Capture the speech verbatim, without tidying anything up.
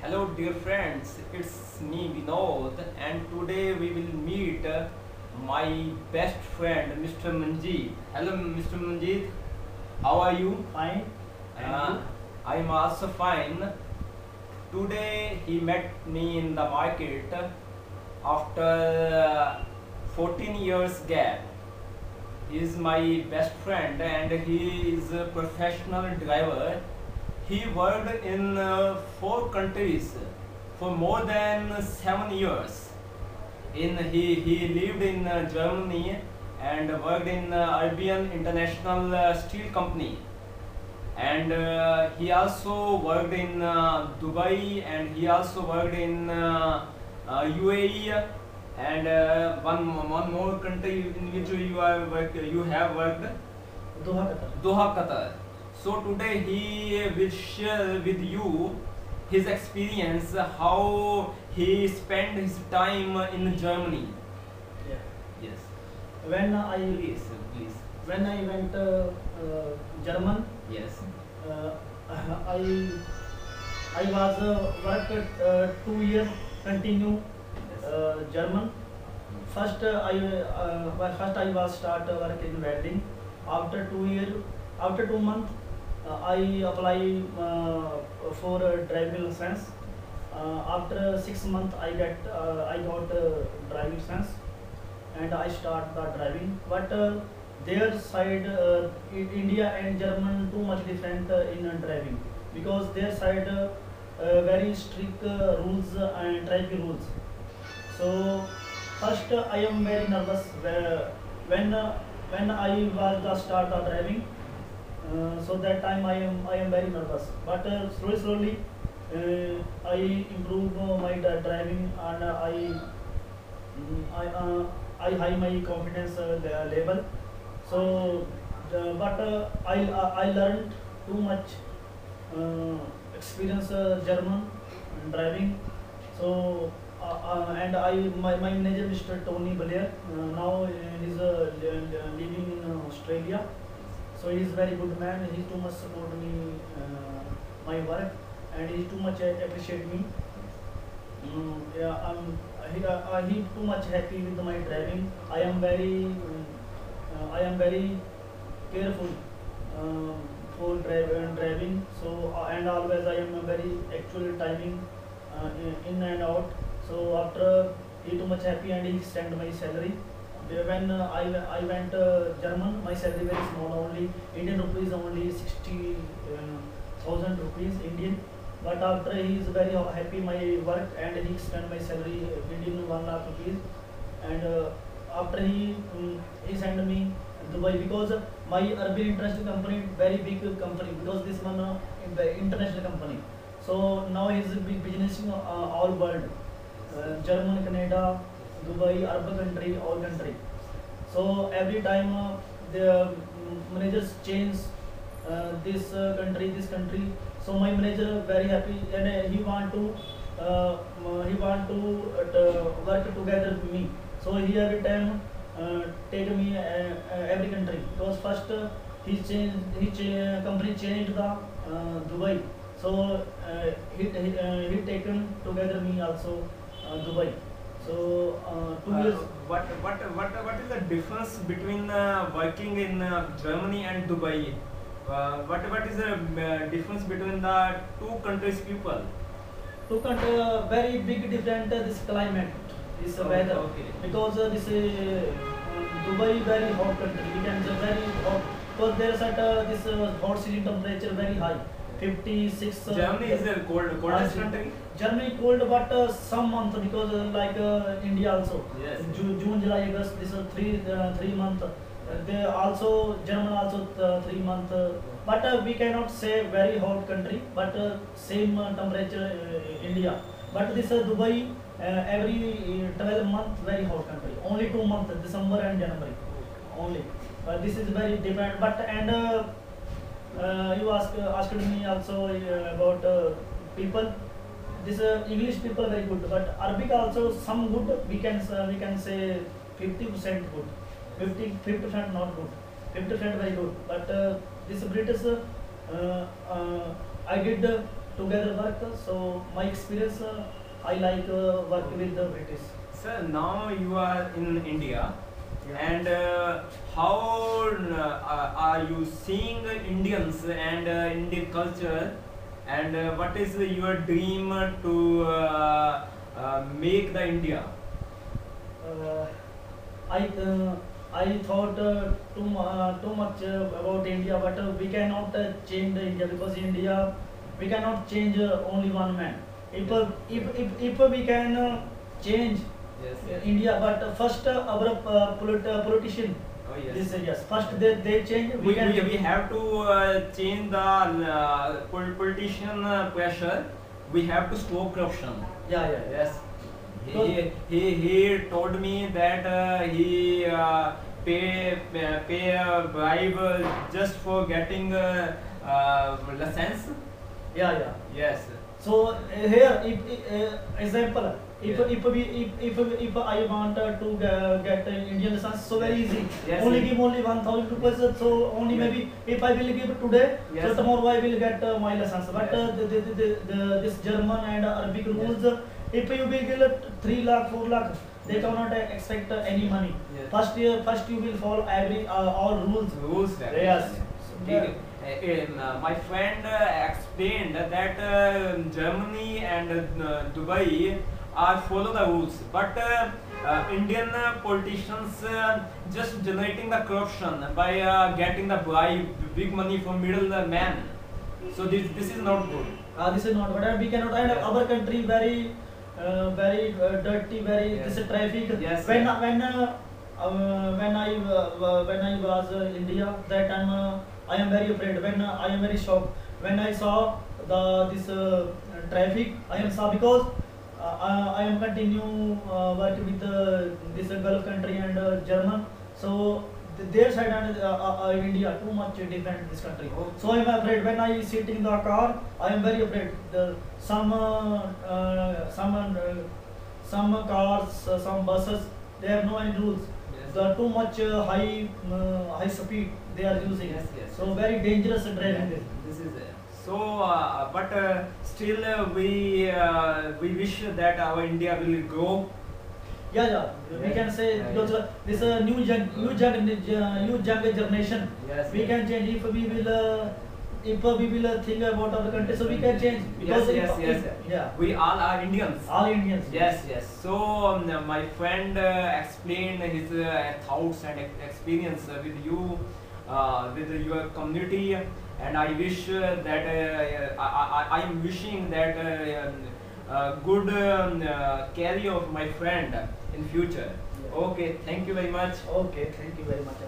Hello dear friends, it's me Vinod and today we will meet my best friend Mister Manjeet. Hello Mister Manjeet, how are you? Fine. Uh, I am also fine. Today he met me in the market after fourteen years gap. He is my best friend and he is a professional driver. He worked in uh, four countries for more than seven years. In he he lived in uh, Germany and worked in uh, Arabian International uh, Steel Company, and uh, he also worked in uh, Dubai, and he also worked in uh, uh, U A E, and uh, one one more country in which you are work, you have worked. Doha, Qatar. Doha, Qatar. So today he will share with you his experience, how he spent his time in Germany. Yeah. Yes. When I please, please. When I went uh, uh, German. Yes. Uh, I I was uh, worked uh, two years continue uh, German. First uh, I uh, first I was start work in welding. After two year, after two months. I apply uh, for a driving license. Uh, after six months, I get uh, I got a driving license, and I start the driving. But uh, their side, uh, in India and German, too much different uh, in uh, driving, because their side uh, uh, very strict uh, rules and traffic rules. So first, uh, I am very nervous when uh, when I was the start of driving. Uh, so that time I am I am very nervous, but uh, slowly slowly uh, I improve uh, my driving, and uh, I I uh, I high my confidence uh, level. So, uh, but uh, I uh, I learned too much uh, experience uh, German driving. So uh, uh, and I my my manager Mister Tony Blair, uh, now he is uh, living in Australia. So he is very good man. He too much support me, uh, my work, and he too much appreciate me. Mm, yeah, I'm. He, uh, he too much happy with my driving. I am very. Uh, I am very careful uh, for drive and driving. So uh, and always I am very actual timing uh, in and out. So after he too much happy, and he send my salary. When uh, I, I went uh, German, my salary was small, only Indian rupees, only sixty thousand uh, rupees Indian. But after he is very happy my work, and he spent my salary Indian one lakh rupees. And uh, after he um, he sent me Dubai, because my Arabian international company very big company, because this one uh, international company. So now he is business in uh, all world, uh, German, Canada, Dubai, Arab country, all country. So every time uh, the managers change uh, this uh, country, this country. So my manager very happy, and uh, he want to uh, he want to uh, work together with me. So he every time uh, take me uh, uh, every country. Because first uh, he changed, he changed, company changed the uh, Dubai. So uh, he he, uh, he taken together me also uh, Dubai. So uh, two uh, years. What what what what is the difference between uh, working in uh, Germany and Dubai? Uh, what what is the uh, difference between the two countries people? Two country uh, very big different. Uh, this climate, this uh, weather. Okay. Because uh, this uh, Dubai very hot country. It can be very hot. Because there is at uh, this uh, hot city temperature very high. fifty-six. Germany uh, is a cold, coldest country. Germany cold, but uh, some months, because uh, like uh, India also. Yes. Ju June, July, August. This is three uh, three month. Uh, they also German also uh, three month. Uh, but uh, we cannot say very hot country. But uh, same uh, temperature uh, India. But this uh, Dubai uh, every twelve month very hot country. Only two months, December and January. Only. But this is very different. But and. Uh, Uh, you ask, uh, asked me also uh, about uh, people. This uh, English people very good, but Arabic also some good. We can uh, we can say fifty percent good, fifty percent not good, fifty percent very good. But uh, this British, uh, uh, I did uh, together work. So my experience, uh, I like uh, work with the British. Sir, now you are in India, yeah. and uh, how uh, are you seeing Indians and uh, Indian culture? And uh, what is your dream to uh, uh, make the India? Uh, I uh, I thought uh, too uh, too much uh, about India, but uh, we cannot uh, change the India, because India we cannot change uh, only one man. If yes. uh, if, if if we can uh, change yes, yes. India, but uh, first uh, our uh, polit uh, politician. Oh, yes. This, uh, yes. First they they change. We we, can we, we have to uh, change the uh, politician uh, pressure. We have to stop corruption. Yeah, yeah, yes. He, he he told me that uh, he uh, pay pay a bribe just for getting uh, uh, license. Yeah, yeah. Yes. So uh, here, if, uh, example, if yeah. if we if, if if I want to uh, get an Indian license, so very easy. Yes, only give only one thousand rupees. So only yes. maybe if I will give today, yes. so tomorrow I will get uh, my license. But yes. uh, the, the, the, the, this German and Arabic rules. Yes. If you will get three lakh, four lakh, they cannot expect any money. Yes. First year, first you will follow every uh, all rules. Rules. Yes. yes. Yeah. Uh, my friend uh, explained that uh, Germany and uh, Dubai are follow the rules, but uh, uh, Indian politicians uh, just generating the corruption by uh, getting the bribe, big money from middle man. So this this is not good. Uh, this is not good. We cannot. And yes. our country very. Uh, very uh, dirty, very yes. this traffic. Yes, when yes. when uh, uh, when I uh, when I was in India, that time uh, I am very afraid. When uh, I am very shocked when I saw the this uh, traffic, I am saw because uh, I, I am continue uh, work with uh, this uh, Gulf country and uh, German. So their side and uh, uh, India too much different this country. Oh. So I am afraid when I sit in the car. I am very afraid. The, some uh, uh, some uh, some cars, uh, some buses, they have no any rules. Yes. The too much uh, high uh, high speed they are using. Yes, yes. So yes. very dangerous driving. Yes. This is uh, so. Uh, but uh, still uh, we uh, we wish that our India will grow. Yeah, yeah, yeah, we can say yeah, because yeah. this uh, new young, new young, new young generation. Yes, we yes. can change if we will, uh, if we will uh, think about our country. So we can change. Because yes, yes, yes. If, yeah. We all are Indians. All Indians. Yes, yes. yes. So um, my friend uh, explained his uh, thoughts and experience uh, with you, uh, with your community, and I wish uh, that uh, I am wishing that. Uh, Uh, good um, uh, carry of my friend in future. Yeah. Okay, thank you very much. Okay, thank you very much.